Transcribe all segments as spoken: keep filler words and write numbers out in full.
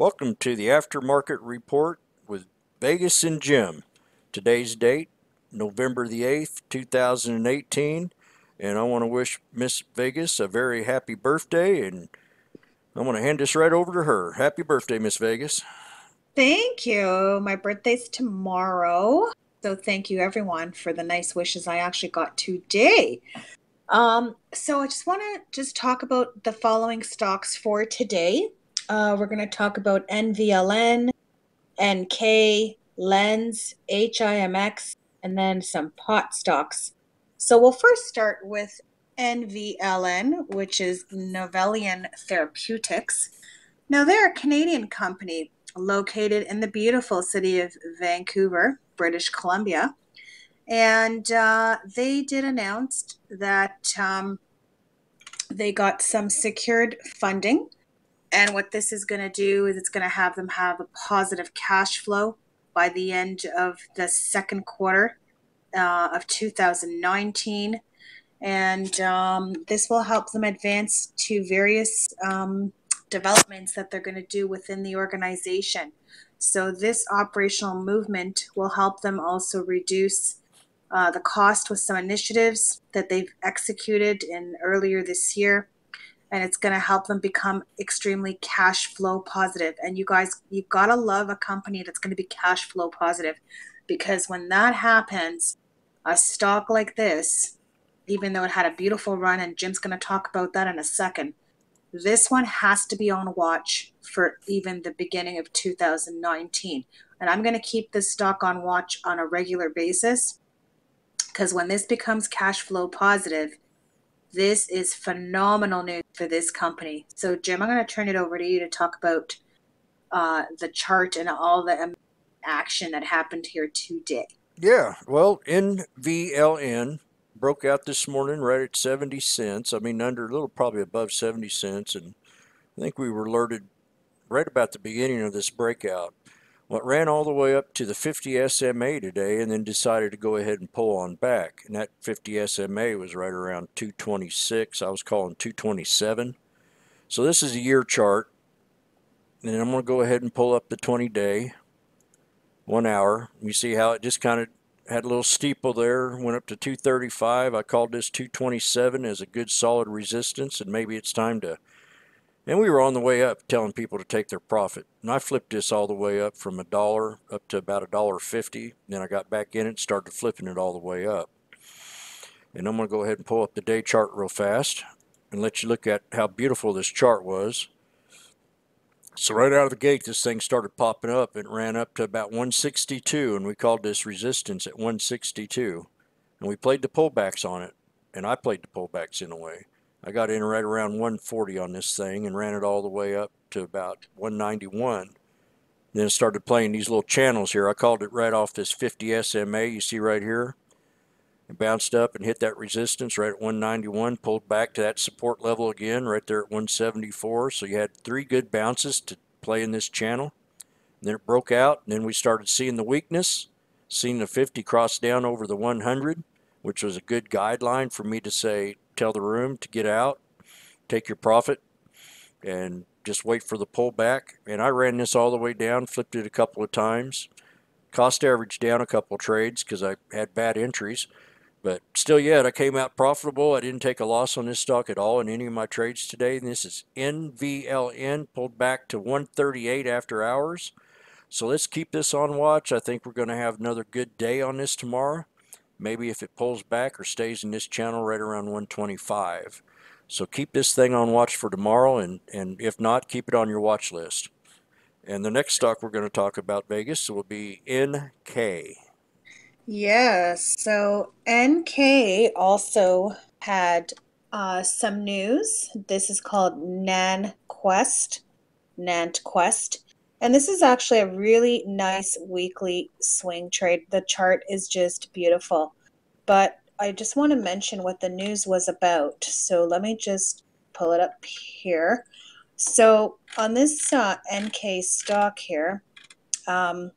Welcome to the Aftermarket Report with Vegas and Jim. Today's date, November the eighth, two thousand eighteen, and I want to wish Miss Vegas a very happy birthday, and I'm going to hand this right over to her. Happy birthday, Miss Vegas. Thank you. My birthday's tomorrow, so thank you everyone for the nice wishes I actually got today. Um, so I just want to just talk about the following stocks for today. Uh, we're going to talk about N V L N, N K, LENS, HiMax, and then some pot stocks. So we'll first start with N V L N, which is Novellian Therapeutics. Now, they're a Canadian company located in the beautiful city of Vancouver, British Columbia. And uh, they did announce that um, they got some secured funding. And what this is going to do is it's going to have them have a positive cash flow by the end of the second quarter uh, of two thousand nineteen. And um, this will help them advance to various um, developments that they're going to do within the organization. So this operational movement will help them also reduce uh, the cost with some initiatives that they've executed in earlier this year. And it's going to help them become extremely cash flow positive. And you guys, you've got to love a company that's going to be cash flow positive, because when that happens, a stock like this, even though it had a beautiful run, and Jim's going to talk about that in a second, this one has to be on watch for even the beginning of two thousand nineteen. And I'm going to keep this stock on watch on a regular basis, because when this becomes cash flow positive, this is phenomenal news for this company. So, Jim, I'm going to turn it over to you to talk about uh, the chart and all the action that happened here today. Yeah, well, N V L N broke out this morning right at seventy cents. I mean, under a little, probably above seventy cents. And I think we were alerted right about the beginning of this breakout. Well, it ran all the way up to the fifty S M A today and then decided to go ahead and pull on back. And that fifty S M A was right around two twenty-six. I was calling two twenty-seven. So this is a year chart. And I'm going to go ahead and pull up the twenty day, one hour. You see how it just kind of had a little steeple there, went up to two thirty-five. I called this two twenty-seven as a good solid resistance, and maybe it's time to... And we were on the way up telling people to take their profit. And I flipped this all the way up from a dollar up to about a dollar fifty. Then I got back in it and started flipping it all the way up. And I'm going to go ahead and pull up the day chart real fast and let you look at how beautiful this chart was. So right out of the gate, this thing started popping up. It ran up to about one sixty-two, and we called this resistance at one sixty-two. And we played the pullbacks on it, and I played the pullbacks in a way. I got in right around one forty on this thing and ran it all the way up to about one ninety-one. Then started playing these little channels here. I called it right off this fifty S M A you see right here. It bounced up and hit that resistance right at one ninety-one, pulled back to that support level again right there at one seventy-four. So you had three good bounces to play in this channel. And then it broke out, and then we started seeing the weakness, seeing the fifty cross down over the one hundred, which was a good guideline for me to say, tell the room to get out, take your profit, and just wait for the pullback. And I ran this all the way down, flipped it a couple of times, cost average down a couple of trades because I had bad entries, but still yet I came out profitable. I didn't take a loss on this stock at all in any of my trades today. And this is N V L N, pulled back to one thirty-eight after hours. So let's keep this on watch. I think we're going to have another good day on this tomorrow. Maybe if it pulls back or stays in this channel right around one twenty-five. So keep this thing on watch for tomorrow, and, and if not, keep it on your watch list. And the next stock we're going to talk about, Vegas, will be N K. Yes, so N K also had uh, some news. This is called NantKwest, NantKwest. And this is actually a really nice weekly swing trade. The chart is just beautiful. But I just want to mention what the news was about. So let me just pull it up here. So on this uh, N K stock here, um,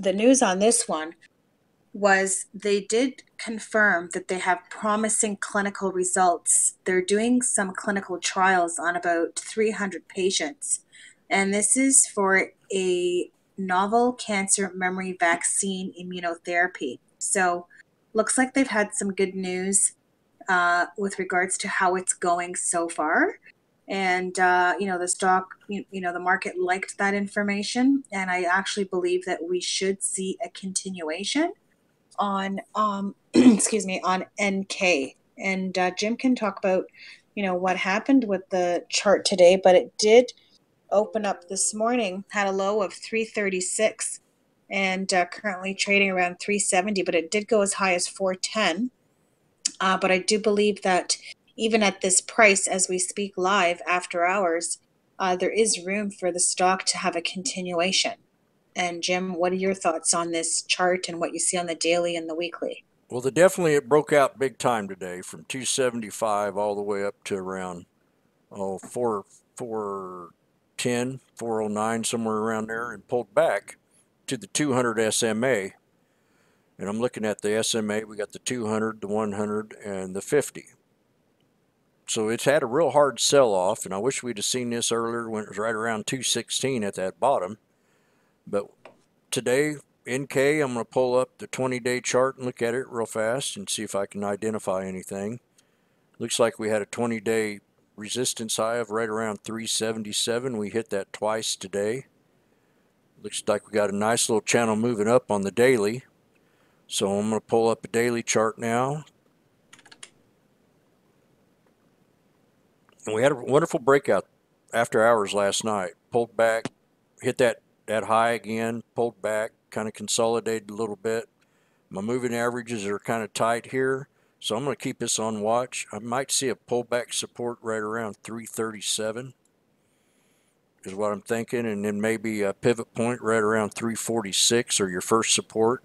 the news on this one was they did confirm that they have promising clinical results. They're doing some clinical trials on about three hundred patients. and this is for a novel cancer memory vaccine immunotherapy. So looks like they've had some good news uh, with regards to how it's going so far. And, uh, you know, the stock, you, you know, the market liked that information. And I actually believe that we should see a continuation on, um, excuse me, on N K. And uh, Jim can talk about, you know, what happened with the chart today, but it did open up this morning, had a low of three thirty-six and uh, currently trading around three seventy, but it did go as high as four ten. Uh, but I do believe that even at this price, as we speak live after hours, uh, there is room for the stock to have a continuation. And Jim, what are your thoughts on this chart and what you see on the daily and the weekly? Well, the definitely it broke out big time today from two seventy-five all the way up to around oh, four ten, four oh nine, somewhere around there, and pulled back to the two hundred S M A. And I'm looking at the S M A. We got the two hundred, the one hundred, and the fifty. So it's had a real hard sell-off, and I wish we'd have seen this earlier when it was right around two sixteen at that bottom. But today, N K, I'm going to pull up the twenty-day chart and look at it real fast and see if I can identify anything. Looks like we had a twenty-day resistance high of right around three seventy-seven. We hit that twice today. Looks like we got a nice little channel moving up on the daily. So I'm going to pull up a daily chart now. And we had a wonderful breakout after hours last night. Pulled back, hit that, that high again, pulled back, kind of consolidated a little bit. My moving averages are kind of tight here, so I'm going to keep this on watch. I might see a pullback support right around three thirty-seven is what I'm thinking, and then maybe a pivot point right around three forty-six or your first support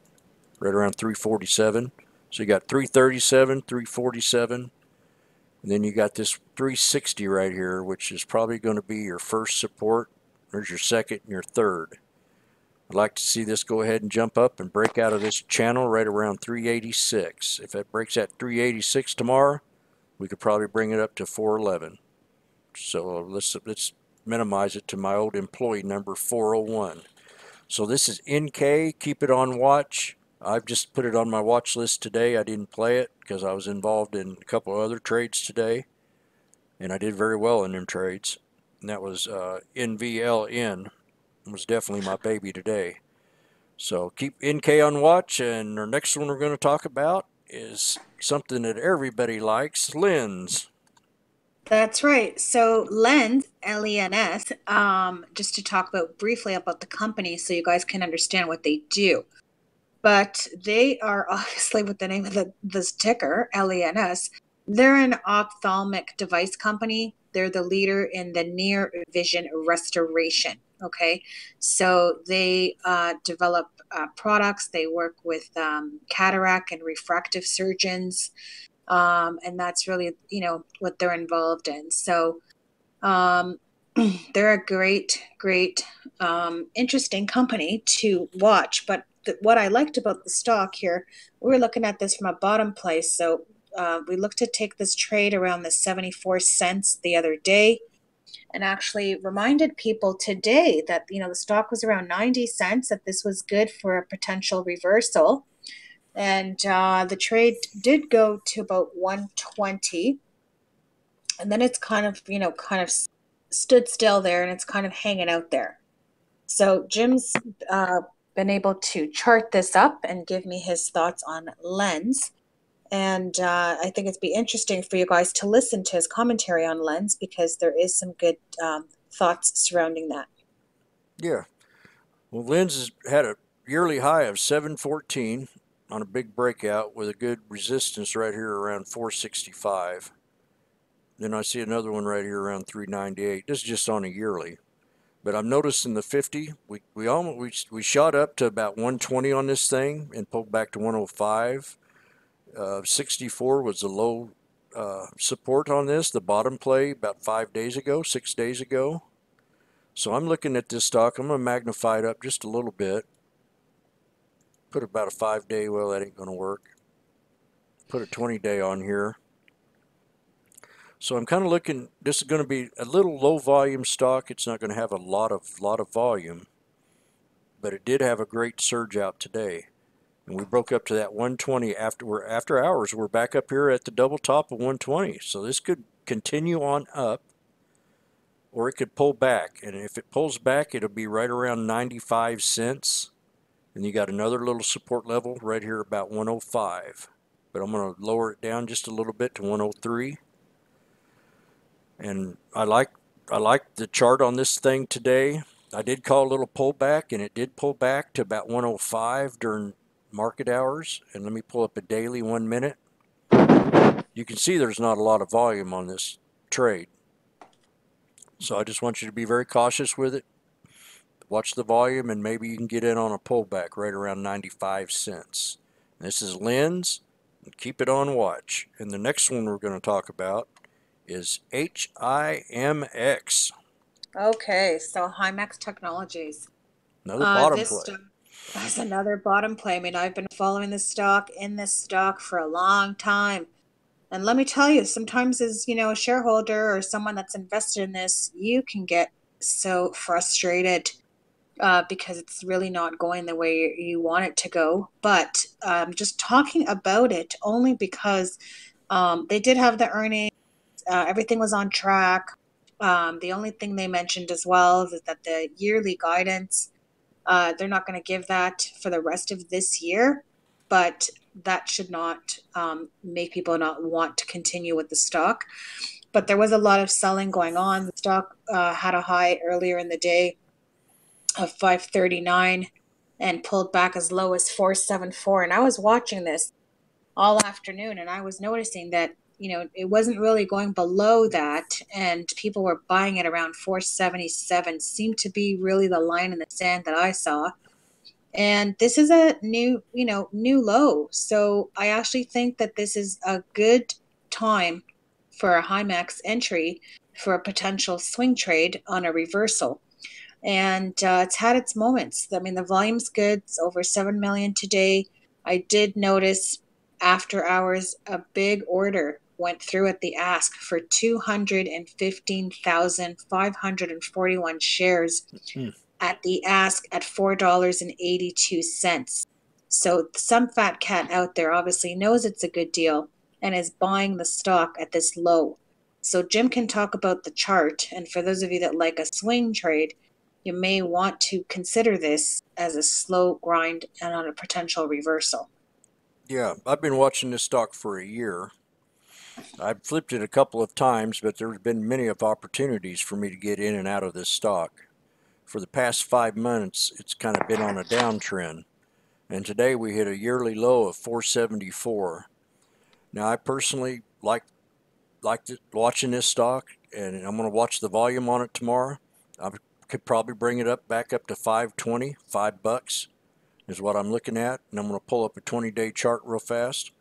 right around three forty-seven. So you got three thirty-seven, three forty-seven. And then you got this three sixty right here, which is probably going to be your first support. There's your second and your third. I'd like to see this go ahead and jump up and break out of this channel right around three eighty-six. If it breaks at three eighty-six tomorrow, we could probably bring it up to four eleven. So let's, let's minimize it to my old employee number, four oh one. So this is N K. Keep it on watch. I've just put it on my watch list today. I didn't play it because I was involved in a couple other trades today, and I did very well in them trades. And that was uh, N V L N. It was definitely my baby today. So keep N K on watch, and our next one we're going to talk about is something that everybody likes, LENS. That's right. So LENS, L E N S, um, just to talk about briefly about the company so you guys can understand what they do. But they are obviously, with the name of the, this ticker, LENS, they're an ophthalmic device company. They're the leader in the near vision restoration, okay? So they uh, develop uh, products. They work with um, cataract and refractive surgeons, um, and that's really, you know, what they're involved in. So um, they're a great, great, um, interesting company to watch, but what I liked about the stock here, we were looking at this from a bottom place. So uh, we looked to take this trade around the seventy-four cents the other day, and actually reminded people today that, you know, the stock was around ninety cents, that this was good for a potential reversal. And uh, the trade did go to about one twenty, and then it's kind of, you know, kind of stood still there, and it's kind of hanging out there. So Jim's uh, been able to chart this up and give me his thoughts on LENS. And uh, I think it'd be interesting for you guys to listen to his commentary on LENS, because there is some good um, thoughts surrounding that. Yeah. Well, LENS has had a yearly high of seven fourteen on a big breakout with a good resistance right here around four sixty-five. Then I see another one right here around three ninety-eight. This is just on a yearly. But I'm noticing the fifty, we, we, almost, we, we shot up to about one twenty on this thing and pulled back to one oh five. Uh, sixty-four was the low uh, support on this, the bottom play about five days ago, six days ago. So I'm looking at this stock. I'm going to magnify it up just a little bit. Put about a five-day, well, that ain't going to work. Put a twenty-day on here. So I'm kind of looking, this is going to be a little low volume stock. It's not going to have a lot of lot of volume, but it did have a great surge out today. And we broke up to that one twenty after we're after hours. We're back up here at the double top of one twenty. So this could continue on up, or it could pull back. And if it pulls back, it'll be right around ninety-five cents. And you got another little support level right here about one oh five. But I'm going to lower it down just a little bit to one oh three. And I like I like the chart on this thing today. I did call a little pullback, and it did pull back to about one oh five during market hours. And let me pull up a daily one minute. You can see there's not a lot of volume on this trade. So I just want you to be very cautious with it. Watch the volume, and maybe you can get in on a pullback right around ninety-five cents. This is LENS. Keep it on watch. And the next one we're going to talk about is HiMax. Okay, so HiMax Technologies. Another uh, bottom play. That's another bottom play. I mean, I've been following this stock, in this stock for a long time. And let me tell you, sometimes as, you know, a shareholder or someone that's invested in this, you can get so frustrated uh, because it's really not going the way you want it to go. But um, just talking about it only because um, they did have the earnings. Uh, everything was on track. Um, the only thing they mentioned as well is that the yearly guidance, uh, they're not going to give that for the rest of this year, but that should not um, make people not want to continue with the stock. But there was a lot of selling going on. The stock uh, had a high earlier in the day of five thirty-nine and pulled back as low as four seventy-four. And I was watching this all afternoon, and I was noticing that, you know, it wasn't really going below that, and people were buying it around four seventy-seven. Seemed to be really the line in the sand that I saw. And this is a new, you know, new low. So I actually think that this is a good time for a HiMax entry for a potential swing trade on a reversal. And uh, it's had its moments. I mean, the volume's good. It's over seven million today. I did notice after hours a big order went through at the ask for two hundred fifteen thousand five hundred forty-one shares. Mm-hmm. At the ask at four dollars and eighty-two cents. So some fat cat out there obviously knows it's a good deal and is buying the stock at this low. So Jim can talk about the chart, and for those of you that like a swing trade, you may want to consider this as a slow grind and on a potential reversal. Yeah, I've been watching this stock for a year. I've flipped it a couple of times, but there's been many of opportunities for me to get in and out of this stock. For the past five months, it's kind of been on a downtrend. And today we hit a yearly low of four seventy-four. Now, I personally like, like watching this stock, and I'm going to watch the volume on it tomorrow. I could probably bring it up back up to five twenty, five bucks is what I'm looking at. And I'm going to pull up a twenty-day chart real fast.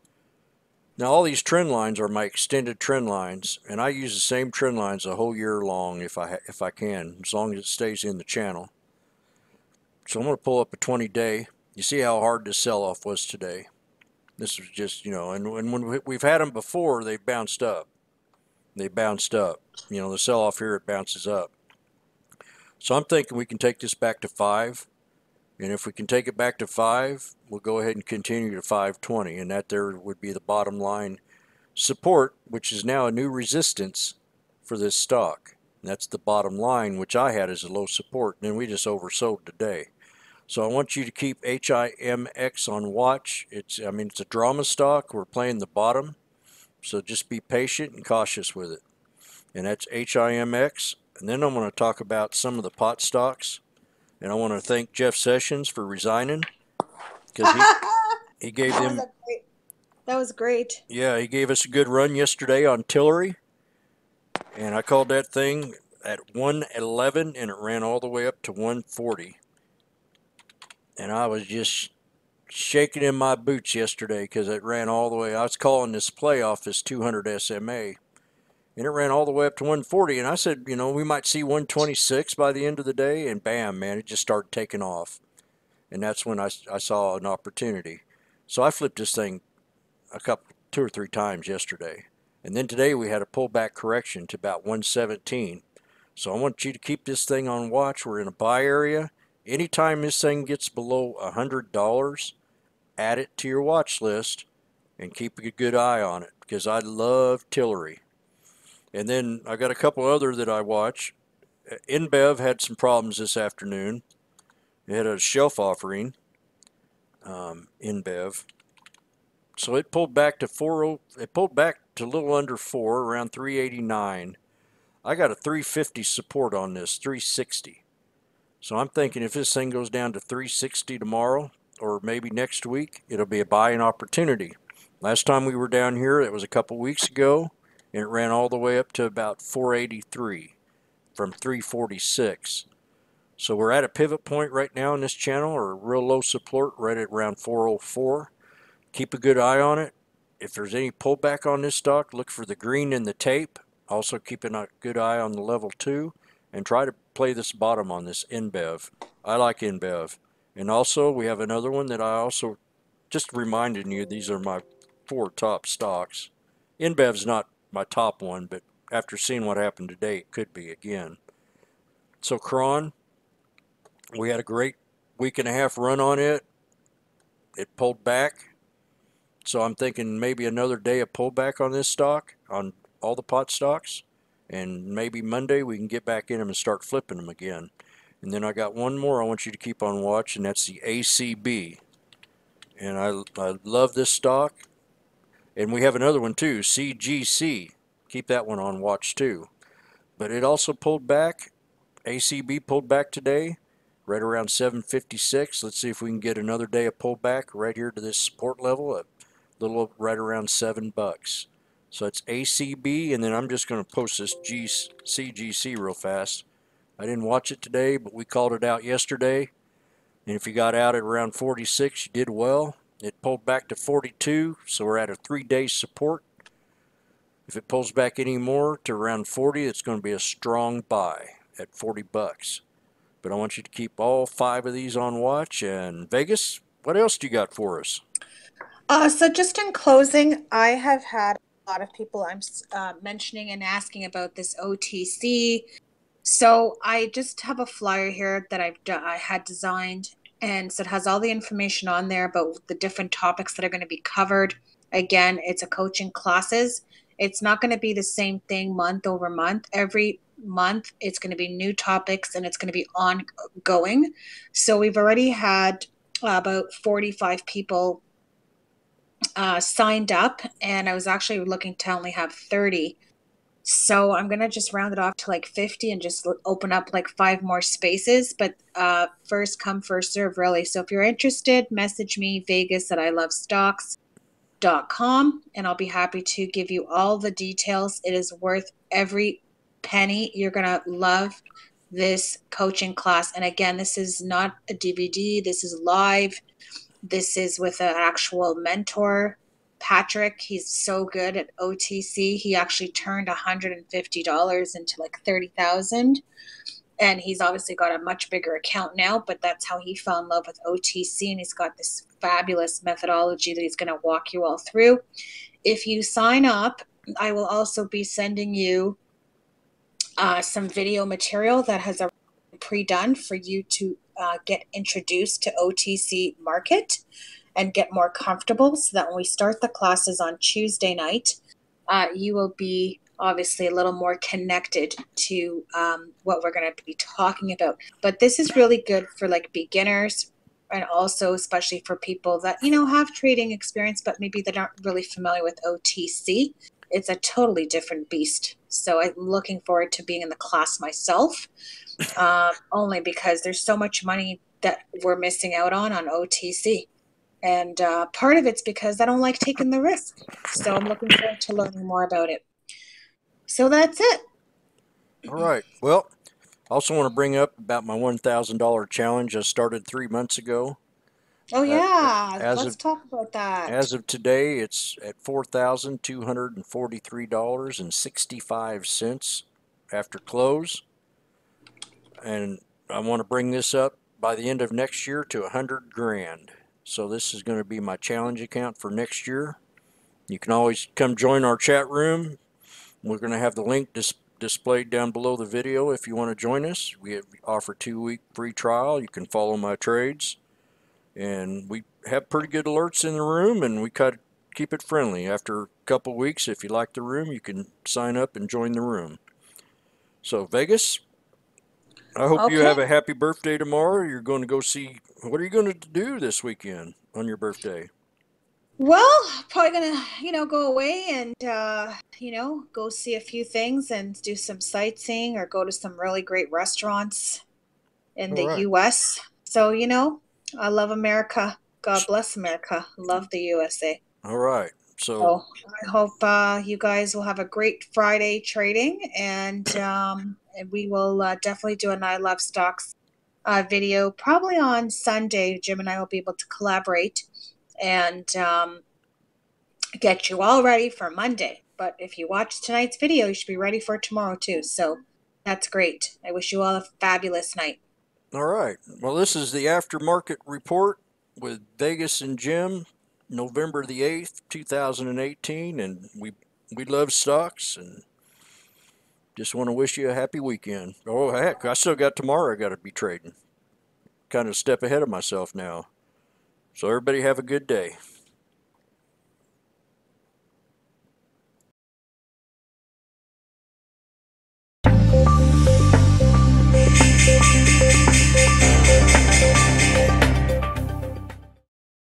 Now, all these trend lines are my extended trend lines, and I use the same trend lines the whole year long if I, if I can, as long as it stays in the channel. So I'm going to pull up a twenty-day. You see how hard this sell-off was today. This was just, you know, and, and when we've had them before, they've bounced up. They bounced up. You know, the sell-off here, it bounces up. So I'm thinking we can take this back to five. And if we can take it back to five, we'll go ahead and continue to five twenty. And that there would be the bottom line support, which is now a new resistance for this stock. And that's the bottom line, which I had as a low support. And then we just oversold today. So I want you to keep HiMax on watch. It's, I mean, it's a drama stock. We're playing the bottom. So just be patient and cautious with it. And that's HiMax. And then I'm going to talk about some of the pot stocks. And I want to thank Jeff Sessions for resigning, because he, he gave that them. Was great, that was great. Yeah, he gave us a good run yesterday on Tilray. And I called that thing at one eleven, and it ran all the way up to one forty. And I was just shaking in my boots yesterday because it ran all the way. I was calling this playoff as two hundred S M A. And it ran all the way up to one forty. And I said, you know, we might see one twenty-six by the end of the day. And bam, man, it just started taking off. And that's when I, I saw an opportunity. So I flipped this thing a couple, two or three times yesterday. And then today we had a pullback correction to about one seventeen. So I want you to keep this thing on watch. We're in a buy area. Anytime this thing gets below one hundred dollars, add it to your watch list and keep a good eye on it, because I love Tilray. And then I got a couple other that I watch. N B E V had some problems this afternoon. It had a shelf offering, um, N B E V. So it pulled back to four. It pulled back to a little under four, around three eighty-nine. I got a three fifty support on this, three sixty. So I'm thinking if this thing goes down to three sixty tomorrow, or maybe next week, it'll be a buying opportunity. Last time we were down here, it was a couple weeks ago, and it ran all the way up to about four eighty-three from three forty-six. So we're at a pivot point right now in this channel, or real low support right at around four oh four. Keep a good eye on it. If there's any pullback on this stock, look for the green in the tape. Also keep a good eye on the level two, and try to play this bottom on this N B E V. I like N B E V. And also we have another one that I also just reminded you, these are my four top stocks. N B E V's not my top one, but after seeing what happened today, it could be again. So CRON, we had a great week and a half run on it. It pulled back. So I'm thinking maybe another day of pullback on this stock, on all the pot stocks. And maybe Monday we can get back in them and start flipping them again. And then I got one more I want you to keep on watch, and that's the A C B. And I, I love this stock. And we have another one too, C G C. Keep that one on watch too. But it also pulled back. A C B pulled back today, right around seven fifty-six. Let's see if we can get another day of pullback right here to this support level, a little right around seven bucks. So it's A C B, and then I'm just going to post this C G C real fast. I didn't watch it today, but we called it out yesterday. And if you got out at around forty-six, you did well. It pulled back to forty-two, so we're at a three-day support. If it pulls back any more to around forty, it's going to be a strong buy at forty bucks. But I want you to keep all five of these on watch. And Vegas, what else do you got for us? Uh, so just in closing, I have had a lot of people I'm uh, mentioning and asking about this O T C. So I just have a flyer here that I've I had designed, and so it has all the information on there about the different topics that are going to be covered. Again, it's a coaching classes. It's not going to be the same thing month over month. Every month it's going to be new topics, and it's going to be ongoing. So we've already had uh, about forty-five people Uh, signed up, and I was actually looking to only have thirty. So I'm going to just round it off to like fifty and just open up like five more spaces. But uh, first come, first serve, really. So if you're interested, message me, Vegas at I love stocks dot com, and I'll be happy to give you all the details. It is worth every penny. You're going to love this coaching class. And again, this is not a D V D. This is live. This is with an actual mentor, Patrick. He's so good at O T C. He actually turned one hundred fifty dollars into like thirty thousand dollars. And he's obviously got a much bigger account now, but that's how he fell in love with O T C. And he's got this fabulous methodology that he's going to walk you all through. If you sign up, I will also be sending you uh, some video material that has a pre-done for you to Uh, get introduced to O T C market and get more comfortable, so that when we start the classes on Tuesday night, uh, you will be obviously a little more connected to um, what we're going to be talking about. But this is really good for like beginners, and also especially for people that, you know, have trading experience, but maybe they're not really familiar with O T C. It's a totally different beast. So I'm looking forward to being in the class myself, uh, only because there's so much money that we're missing out on on O T C. And uh, part of it's because I don't like taking the risk. So I'm looking forward to learning more about it. So that's it. All right. Well, I also want to bring up about my one thousand dollar challenge I started three months ago. Oh, yeah. Uh, Let's of, talk about that. As of today, it's at four thousand two hundred forty-three dollars and sixty-five cents after close. And I want to bring this up by the end of next year to one hundred grand. So this is going to be my challenge account for next year. You can always come join our chat room. We're going to have the link dis displayed down below the video if you want to join us. We have, offer two-week free trial. You can follow my trades. And we have pretty good alerts in the room, and we cut, keep it friendly. After a couple weeks, if you like the room, you can sign up and join the room. So, Vegas, I hope okay. you have a happy birthday tomorrow. You're going to go see, what are you going to do this weekend on your birthday? Well, probably going to, you know, go away and, uh, you know, go see a few things and do some sightseeing or go to some really great restaurants in All the right. U S So, you know, I love America. God bless America. Love the U S A. All right. So, so I hope uh, you guys will have a great Friday trading, and um, and we will uh, definitely do an I Love Stocks uh, video probably on Sunday. Jim and I will be able to collaborate and um, get you all ready for Monday. But if you watch tonight's video, you should be ready for tomorrow too. So that's great. I wish you all a fabulous night. All right. Well, this is the aftermarket report with Vegas and Jim, November the eighth, two thousand and eighteen, and we we love stocks and just want to wish you a happy weekend. Oh heck, I still got tomorrow. I got to be trading. Kind of a step ahead of myself now. So everybody have a good day.